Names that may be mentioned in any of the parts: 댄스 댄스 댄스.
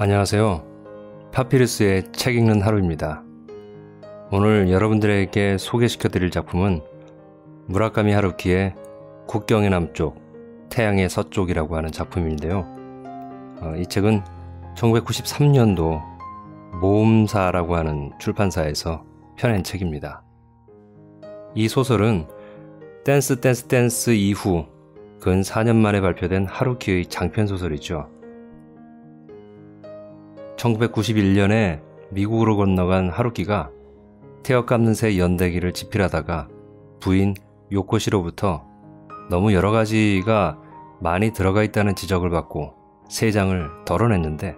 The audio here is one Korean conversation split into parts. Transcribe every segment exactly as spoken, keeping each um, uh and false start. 안녕하세요. 파피루스의 책 읽는 하루입니다. 오늘 여러분들에게 소개시켜 드릴 작품은 무라카미 하루키의 국경의 남쪽, 태양의 서쪽이라고 하는 작품인데요. 이 책은 천구백구십삼 년도 모음사라고 하는 출판사에서 펴낸 책입니다. 이 소설은 댄스 댄스 댄스 이후 근 사 년 만에 발표된 하루키의 장편소설이죠. 천구백구십일 년에 미국으로 건너간 하루키가 태엽감는 새 연대기를 집필하다가 부인 요코시로부터 너무 여러가지가 많이 들어가 있다는 지적을 받고 세 장을 덜어냈는데,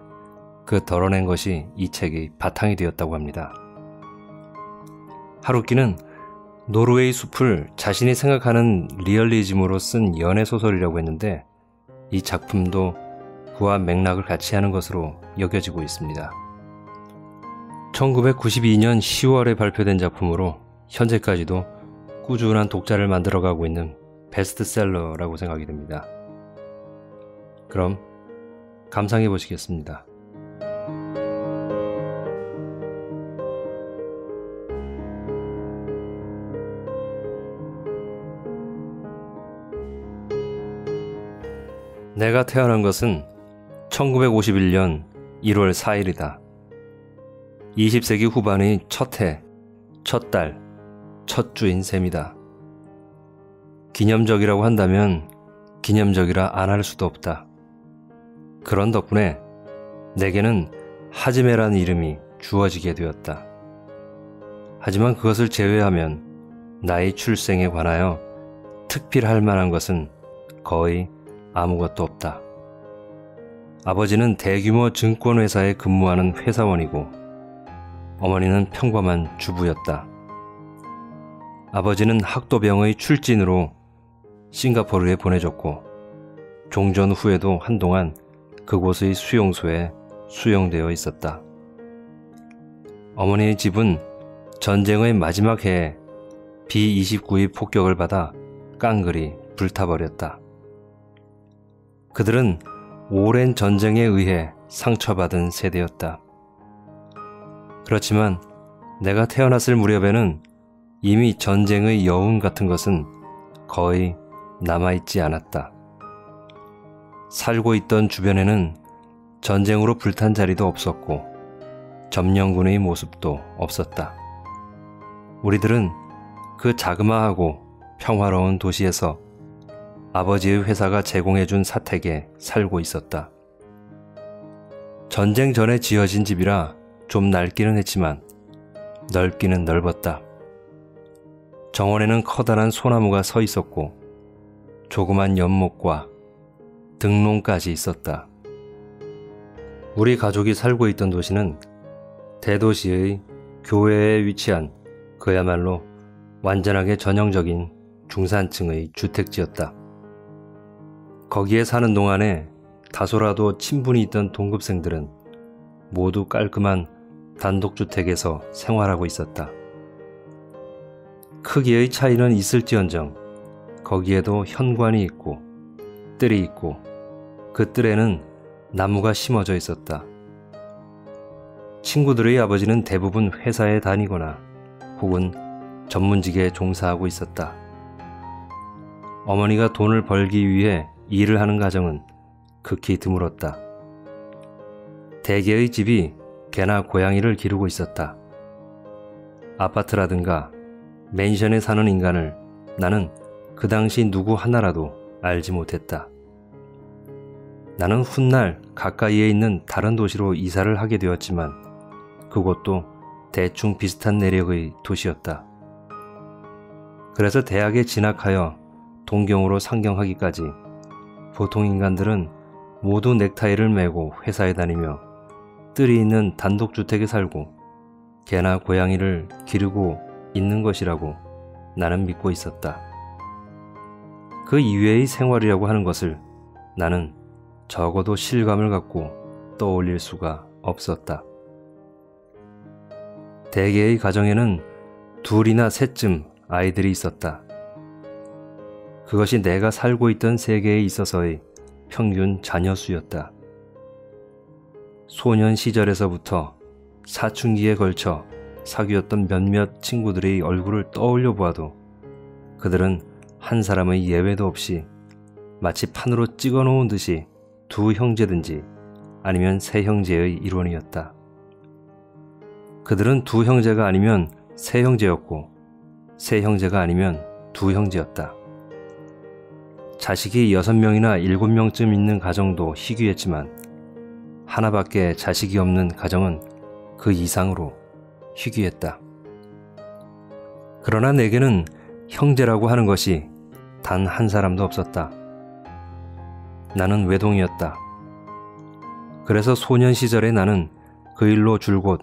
그 덜어낸 것이 이 책의 바탕이 되었다고 합니다. 하루키는 노르웨이 숲을 자신이 생각하는 리얼리즘으로 쓴 연애소설이라고 했는데, 이 작품도 그와 맥락을 같이 하는 것으로 여겨지고 있습니다. 천구백구십이 년 시월에 발표된 작품으로 현재까지도 꾸준한 독자를 만들어가고 있는 베스트셀러라고 생각이 됩니다. 그럼 감상해 보시겠습니다. 내가 태어난 것은 천구백오십일 년 일월 사 일이다. 이십 세기 후반의 첫 해, 첫 달, 첫 주인 셈이다. 기념적이라고 한다면 기념적이라 안 할 수도 없다. 그런 덕분에 내게는 하지메라는 이름이 주어지게 되었다. 하지만 그것을 제외하면 나의 출생에 관하여 특필할 만한 것은 거의 아무것도 없다. 아버지는 대규모 증권회사에 근무하는 회사원이고 어머니는 평범한 주부였다. 아버지는 학도병의 출진으로 싱가포르에 보내졌고 종전 후에도 한동안 그곳의 수용소에 수용되어 있었다. 어머니의 집은 전쟁의 마지막 해에 비 이십구의 폭격을 받아 깡그리 불타버렸다. 그들은 오랜 전쟁에 의해 상처받은 세대였다. 그렇지만 내가 태어났을 무렵에는 이미 전쟁의 여운 같은 것은 거의 남아있지 않았다. 살고 있던 주변에는 전쟁으로 불탄 자리도 없었고 점령군의 모습도 없었다. 우리들은 그 자그마하고 평화로운 도시에서 아버지의 회사가 제공해준 사택에 살고 있었다. 전쟁 전에 지어진 집이라 좀 낡기는 했지만 넓기는 넓었다. 정원에는 커다란 소나무가 서 있었고 조그만 연못과 등롱까지 있었다. 우리 가족이 살고 있던 도시는 대도시의 교외에 위치한 그야말로 완전하게 전형적인 중산층의 주택지였다. 거기에 사는 동안에 다소라도 친분이 있던 동급생들은 모두 깔끔한 단독주택에서 생활하고 있었다. 크기의 차이는 있을지언정 거기에도 현관이 있고 뜰이 있고 그 뜰에는 나무가 심어져 있었다. 친구들의 아버지는 대부분 회사에 다니거나 혹은 전문직에 종사하고 있었다. 어머니가 돈을 벌기 위해 일을 하는 가정은 극히 드물었다. 대개의 집이 개나 고양이를 기르고 있었다. 아파트라든가 맨션에 사는 인간을 나는 그 당시 누구 하나라도 알지 못했다. 나는 훗날 가까이에 있는 다른 도시로 이사를 하게 되었지만 그것도 대충 비슷한 내력의 도시였다. 그래서 대학에 진학하여 동경으로 상경하기까지 보통 인간들은 모두 넥타이를 매고 회사에 다니며 뜰이 있는 단독주택에 살고 개나 고양이를 기르고 있는 것이라고 나는 믿고 있었다. 그 이외의 생활이라고 하는 것을 나는 적어도 실감을 갖고 떠올릴 수가 없었다. 대개의 가정에는 둘이나 셋쯤 아이들이 있었다. 그것이 내가 살고 있던 세계에 있어서의 평균 자녀 수였다. 소년 시절에서부터 사춘기에 걸쳐 사귀었던 몇몇 친구들의 얼굴을 떠올려 보아도 그들은 한 사람의 예외도 없이 마치 판으로 찍어 놓은 듯이 두 형제든지 아니면 세 형제의 일원이었다. 그들은 두 형제가 아니면 세 형제였고 세 형제가 아니면 두 형제였다. 자식이 여섯 명이나 일곱 명쯤 있는 가정도 희귀했지만 하나밖에 자식이 없는 가정은 그 이상으로 희귀했다. 그러나 내게는 형제라고 하는 것이 단 한 사람도 없었다. 나는 외동이었다. 그래서 소년 시절의 나는 그 일로 줄곧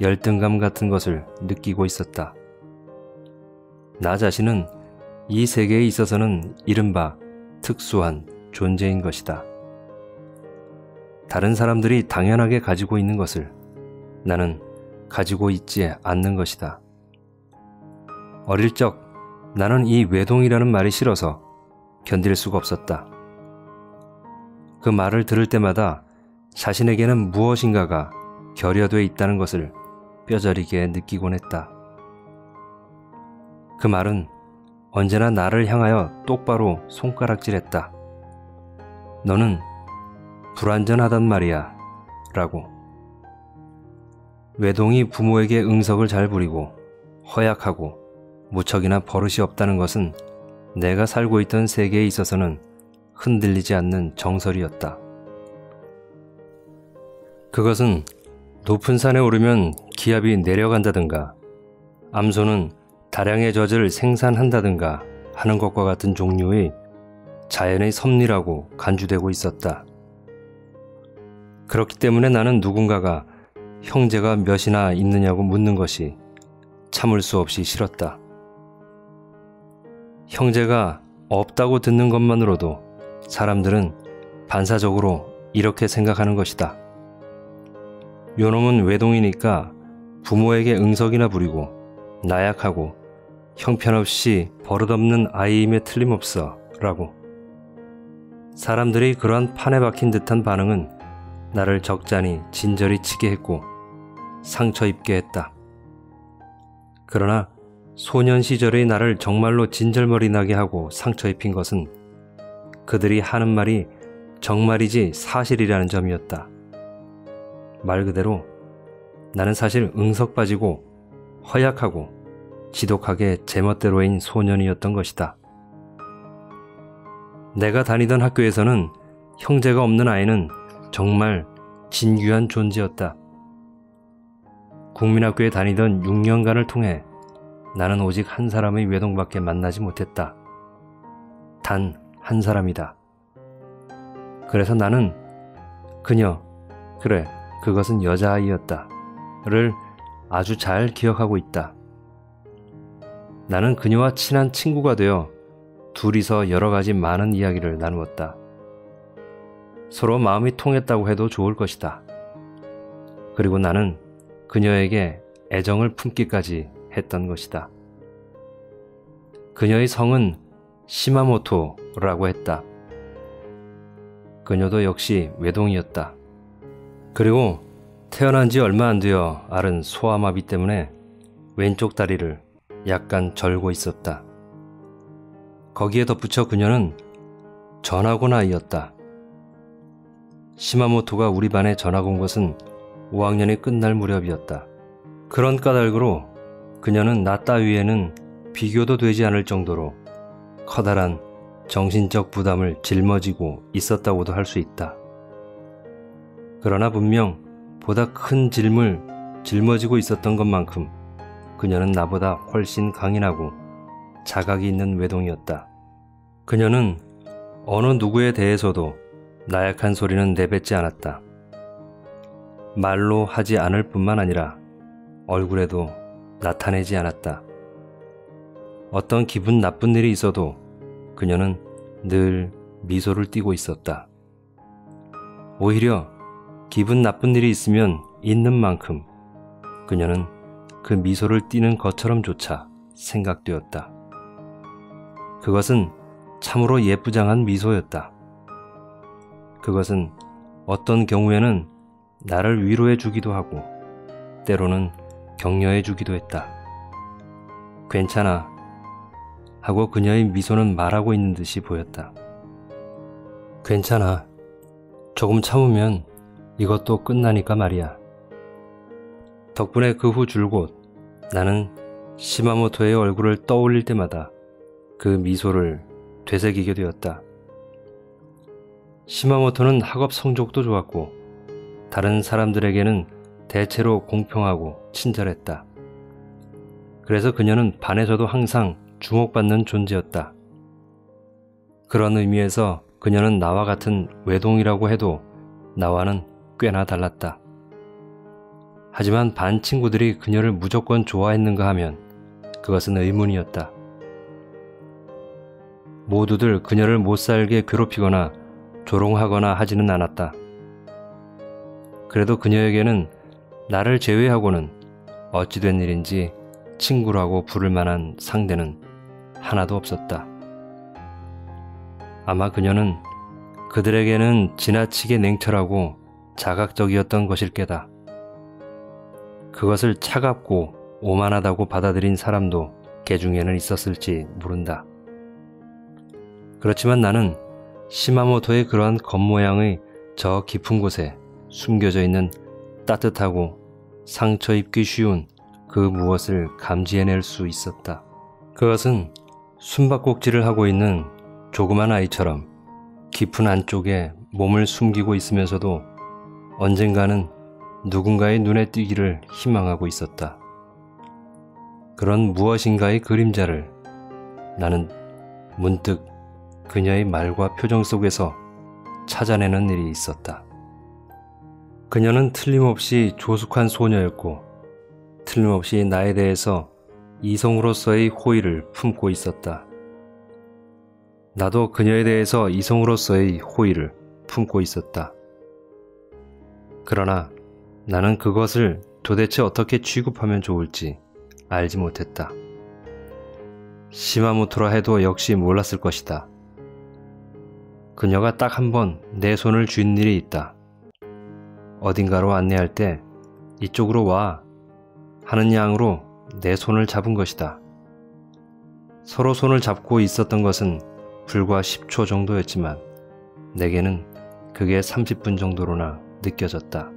열등감 같은 것을 느끼고 있었다. 나 자신은 이 세계에 있어서는 이른바 특수한 존재인 것이다. 다른 사람들이 당연하게 가지고 있는 것을 나는 가지고 있지 않는 것이다. 어릴 적 나는 이 외동이라는 말이 싫어서 견딜 수가 없었다. 그 말을 들을 때마다 자신에게는 무엇인가가 결여돼 있다는 것을 뼈저리게 느끼곤 했다. 그 말은 언제나 나를 향하여 똑바로 손가락질했다. 너는 불완전하단 말이야 라고. 외동이 부모에게 응석을 잘 부리고 허약하고 무척이나 버릇이 없다는 것은 내가 살고 있던 세계에 있어서는 흔들리지 않는 정설이었다. 그것은 높은 산에 오르면 기압이 내려간다든가 암소는 다량의 젖을 생산한다든가 하는 것과 같은 종류의 자연의 섭리라고 간주되고 있었다. 그렇기 때문에 나는 누군가가 형제가 몇이나 있느냐고 묻는 것이 참을 수 없이 싫었다. 형제가 없다고 듣는 것만으로도 사람들은 반사적으로 이렇게 생각하는 것이다. 요놈은 외동이니까 부모에게 응석이나 부리고 나약하고 형편없이 버릇없는 아이임에 틀림없어 라고. 사람들이 그러한 판에 박힌 듯한 반응은 나를 적잖이 진저리 치게 했고 상처 입게 했다. 그러나 소년 시절의 나를 정말로 진절머리 나게 하고 상처 입힌 것은 그들이 하는 말이 정말이지 사실이라는 점이었다. 말 그대로 나는 사실 응석 빠지고 허약하고 지독하게 제멋대로인 소년이었던 것이다. 내가 다니던 학교에서는 형제가 없는 아이는 정말 진귀한 존재였다. 국민학교에 다니던 육 년간을 통해 나는 오직 한 사람의 외동밖에 만나지 못했다. 단 한 사람이다. 그래서 나는 그녀, 그래, 그것은 여자아이였다. 를 아주 잘 기억하고 있다. 나는 그녀와 친한 친구가 되어 둘이서 여러 가지 많은 이야기를 나누었다. 서로 마음이 통했다고 해도 좋을 것이다. 그리고 나는 그녀에게 애정을 품기까지 했던 것이다. 그녀의 성은 시마모토라고 했다. 그녀도 역시 외동이었다. 그리고 태어난 지 얼마 안 되어 앓은 소아마비 때문에 왼쪽 다리를 약간 절고 있었다. 거기에 덧붙여 그녀는 전학온 아이였다. 시마모토가 우리 반에 전학 온 것은 오 학년이 끝날 무렵이었다. 그런 까닭으로 그녀는 나 따위에는 비교도 되지 않을 정도로 커다란 정신적 부담을 짊어지고 있었다고도 할 수 있다. 그러나 분명 보다 큰 짐을 짊어지고 있었던 것만큼 그녀는 나보다 훨씬 강인하고 자각이 있는 외동이었다. 그녀는 어느 누구에 대해서도 나약한 소리는 내뱉지 않았다. 말로 하지 않을 뿐만 아니라 얼굴에도 나타내지 않았다. 어떤 기분 나쁜 일이 있어도 그녀는 늘 미소를 띠고 있었다. 오히려 기분 나쁜 일이 있으면 있는 만큼 그녀는 그 미소를 띠는 것처럼조차 생각되었다. 그것은 참으로 예쁘장한 미소였다. 그것은 어떤 경우에는 나를 위로해 주기도 하고 때로는 격려해 주기도 했다. 괜찮아 하고 그녀의 미소는 말하고 있는 듯이 보였다. 괜찮아. 조금 참으면 이것도 끝나니까 말이야. 덕분에 그 후 줄곧 나는 시마모토의 얼굴을 떠올릴 때마다 그 미소를 되새기게 되었다. 시마모토는 학업 성적도 좋았고 다른 사람들에게는 대체로 공평하고 친절했다. 그래서 그녀는 반에서도 항상 주목받는 존재였다. 그런 의미에서 그녀는 나와 같은 외동이라고 해도 나와는 꽤나 달랐다. 하지만 반 친구들이 그녀를 무조건 좋아했는가 하면 그것은 의문이었다. 모두들 그녀를 못살게 괴롭히거나 조롱하거나 하지는 않았다. 그래도 그녀에게는 나를 제외하고는 어찌된 일인지 친구라고 부를 만한 상대는 하나도 없었다. 아마 그녀는 그들에게는 지나치게 냉철하고 자각적이었던 것일 게다. 그것을 차갑고 오만하다고 받아들인 사람도 개 중에는 있었을지 모른다. 그렇지만 나는 시마모토의 그러한 겉모양의 저 깊은 곳에 숨겨져 있는 따뜻하고 상처 입기 쉬운 그 무엇을 감지해낼 수 있었다. 그것은 숨바꼭질을 하고 있는 조그만 아이처럼 깊은 안쪽에 몸을 숨기고 있으면서도 언젠가는 누군가의 눈에 띄기를 희망하고 있었다. 그런 무엇인가의 그림자를 나는 문득 그녀의 말과 표정 속에서 찾아내는 일이 있었다. 그녀는 틀림없이 조숙한 소녀였고 틀림없이 나에 대해서 이성으로서의 호의를 품고 있었다. 나도 그녀에 대해서 이성으로서의 호의를 품고 있었다. 그러나 나는 그것을 도대체 어떻게 취급하면 좋을지 알지 못했다. 시마모토라 해도 역시 몰랐을 것이다. 그녀가 딱 한 번 내 손을 쥔 일이 있다. 어딘가로 안내할 때 이쪽으로 와 하는 양으로 내 손을 잡은 것이다. 서로 손을 잡고 있었던 것은 불과 십 초 정도였지만 내게는 그게 삼십 분 정도로나 느껴졌다.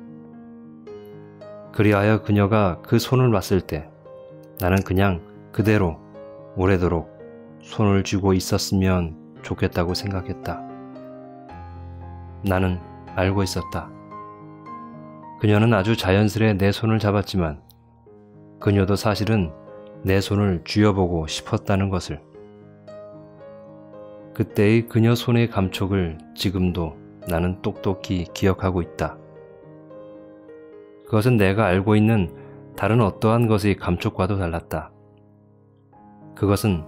그리하여 그녀가 그 손을 맞을 때 나는 그냥 그대로 오래도록 손을 쥐고 있었으면 좋겠다고 생각했다. 나는 알고 있었다. 그녀는 아주 자연스레 내 손을 잡았지만 그녀도 사실은 내 손을 쥐어보고 싶었다는 것을. 그때의 그녀 손의 감촉을 지금도 나는 똑똑히 기억하고 있다. 그것은 내가 알고 있는 다른 어떠한 것의 감촉과도 달랐다. 그것은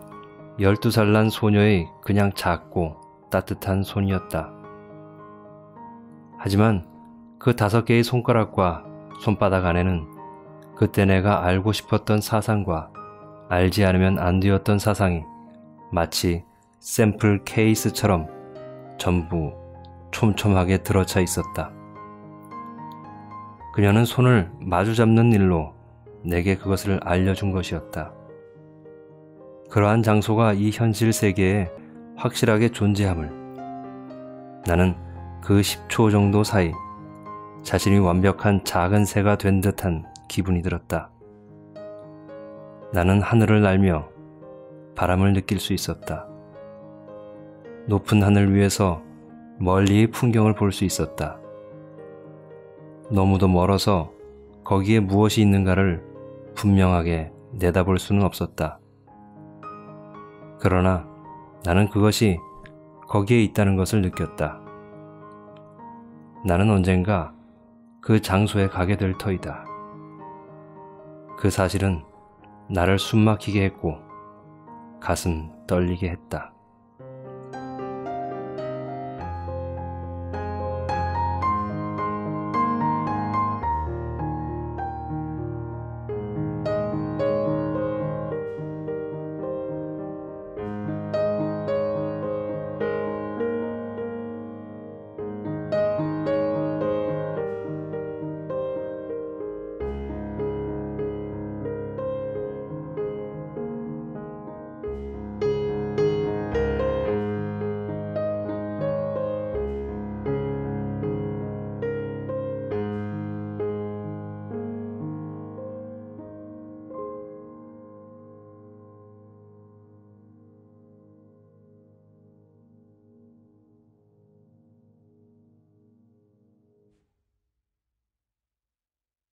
열두 살 난 소녀의 그냥 작고 따뜻한 손이었다. 하지만 그 다섯 개의 손가락과 손바닥 안에는 그때 내가 알고 싶었던 사상과 알지 않으면 안 되었던 사상이 마치 샘플 케이스처럼 전부 촘촘하게 들어차 있었다. 그녀는 손을 마주 잡는 일로 내게 그것을 알려준 것이었다. 그러한 장소가 이 현실 세계에 확실하게 존재함을. 나는 그 십 초 정도 사이 자신이 완벽한 작은 새가 된 듯한 기분이 들었다. 나는 하늘을 날며 바람을 느낄 수 있었다. 높은 하늘 위에서 멀리의 풍경을 볼 수 있었다. 너무도 멀어서 거기에 무엇이 있는가를 분명하게 내다볼 수는 없었다. 그러나 나는 그것이 거기에 있다는 것을 느꼈다. 나는 언젠가 그 장소에 가게 될 터이다. 그 사실은 나를 숨막히게 했고 가슴 떨리게 했다.